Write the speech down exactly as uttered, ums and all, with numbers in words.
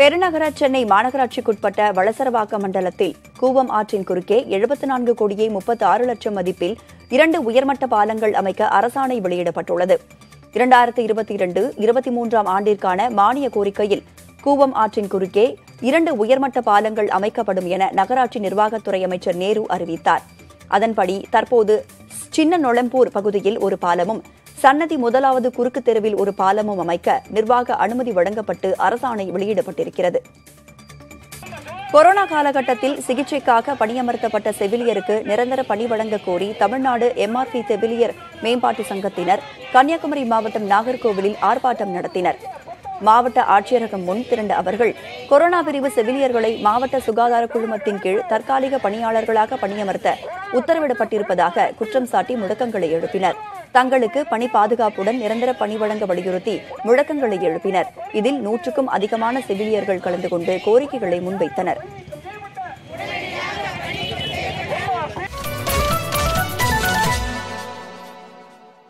பெருநகர சென்னை மாநகராட்சிக்குட்பட்ட வளசரவாக்கம் மண்டலத்தில் கூவம் ஆற்றின் குறுக்கே எழுபத்தி நான்கு கோடியே முப்பத்தி ஆறு லட்சம் மதிப்பில் இரண்டு உயர்மட்ட பாலங்கள் அமைக்க அரசாணை வெளியிடப்பட்டுள்ளது. இரண்டாயிரத்தி இருபத்தி இரண்டு இருபத்தி மூன்றாம் ஆண்டிற்கான மானிய கோரிக்கையில் கூவம் ஆற்றின் குறுக்கே இரண்டு உயர்மட்ட பாலங்கள் அமைக்கப்படும் என நகராட்சி நிர்வாகத்துறை அமைச்சர் நேரு அறிவித்தார். அதன்படி தற்போது சின்ன நொளம்பூர் பகுதியில் ஒரு பாலமும் சன்னதி முதலாவது குறுக்கு தெருவில் ஒரு பாலமும் அமைக்க நிர்வாக அனுமதி வழங்கப்பட்டு அரசாணை வெளியிடப்பட்டிருக்கிறது. கொரோனா காலகட்டத்தில் சிகிச்சைக்காக பணியமர்த்தப்பட்ட செவிலியருக்கு நிரந்தர பணி வழங்க கோரி தமிழ்நாடு எம்ஆர்பி செவிலியர் மேம்பாட்டு சங்கத்தினர் கன்னியாகுமரி மாவட்டம் நாகர்கோவிலில் ஆர்ப்பாட்டம் நடத்தினர். மாவட்ட ஆட்சியரகம் முன் திரண்ட அவர்கள் கொரோனா பிரிவு செவிலியர்களை மாவட்ட சுகாதார குழுமத்தின் கீழ் தற்காலிக பணியாளர்களாக பணியமர்த்த உத்தரவிடப்பட்டிருப்பதாக குற்றம் சாட்டி முழக்கங்களை எழுப்பினர். தங்களுக்கு பணி பாதுகாப்புடன் நிரந்தர பணி வழங்க வலியுறுத்தி முழக்கங்களை எழுப்பினர். இதில் நூற்றுக்கும் அதிகமான செவிலியர்கள் கலந்து கொண்டு கோரிக்கைகளை முன்வைத்தனர்.